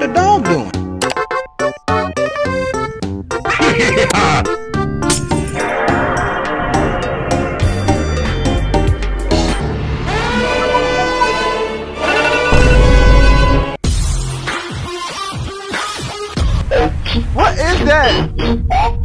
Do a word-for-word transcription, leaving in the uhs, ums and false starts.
What the dog doing? What is that?